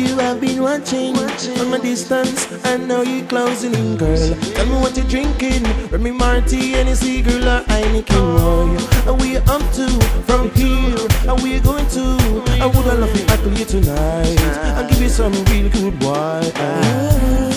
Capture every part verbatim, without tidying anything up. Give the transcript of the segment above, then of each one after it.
You have been watching, watching from a distance. I know you closing in, girl. Tell me what you're drinking. Remy Marty, Hennessy, girl, or Heineken. Oh, are we up to from here? Are we going to? I would love to tackle you tonight. I'll give you some real good wine.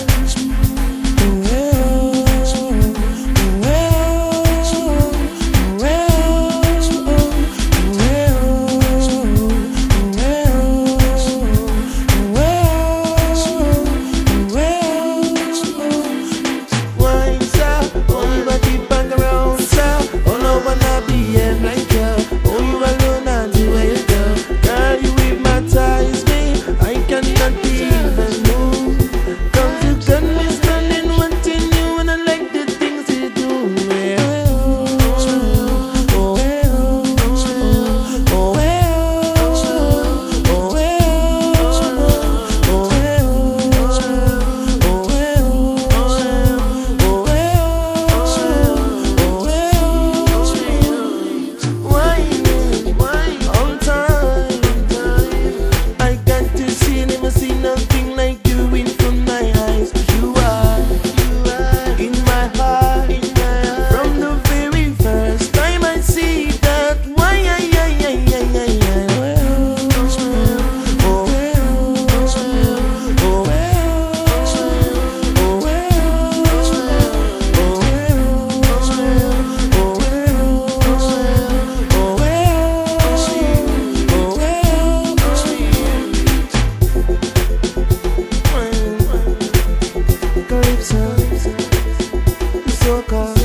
Go.